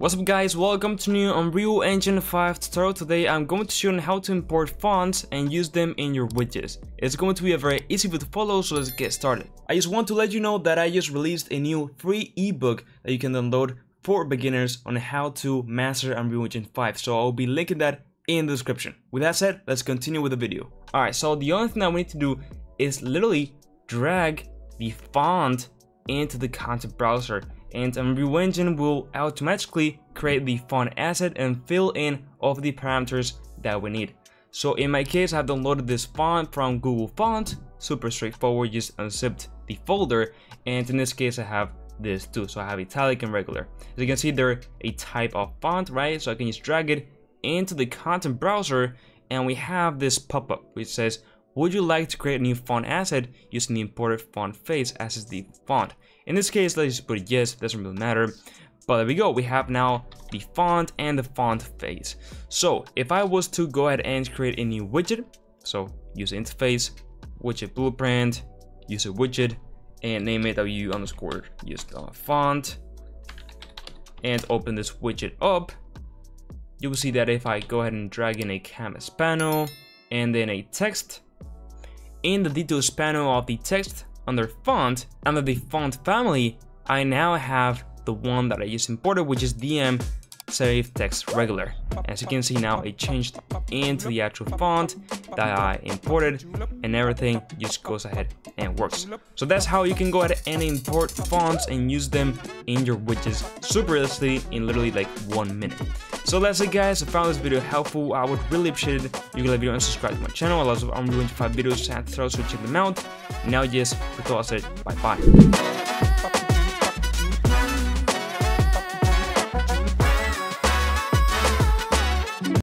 What's up guys, welcome to new Unreal Engine 5 tutorial. Today I'm going to show you how to import fonts and use them in your widgets. It's going to be a very easy video to follow, so let's get started. I just want to let you know that I just released a new free ebook that you can download for beginners on how to master Unreal Engine 5, so I'll be linking that in the description. With that said, let's continue with the video. Alright, so the only thing that we need to do is literally drag the font into the content browser, and Unreal Engine will automatically create the font asset and fill in all of the parameters that we need. So in my case, I've downloaded this font from Google Font, super straightforward, just unzipped the folder, and in this case I have this too, so I have italic and regular. As you can see, they're a type of font, right? So I can just drag it into the content browser, and we have this pop-up which says, would you like to create a new font asset using the imported font face as the font? In this case, let's just put yes, doesn't really matter. But there we go, we have now the font and the font face. So if I was to go ahead and create a new widget, so use interface, widget blueprint, use a widget, and name it w underscore use font, and open this widget up, you will see that if I go ahead and drag in a canvas panel and then a text, in the details panel of the text, under font, under the font family, I now have the one that I just imported, which is DM save text regular. As you can see now, it changed into the actual font that I imported, and everything just goes ahead and works. So that's how you can go ahead and import fonts and use them in your widgets super easily in literally like 1 minute. So that's it guys, if you found this video helpful, I would really appreciate it. You can like video and subscribe to my channel. I love Unreal Engine 5 videos and tutorials, so check them out. Now just for thoughts, bye bye.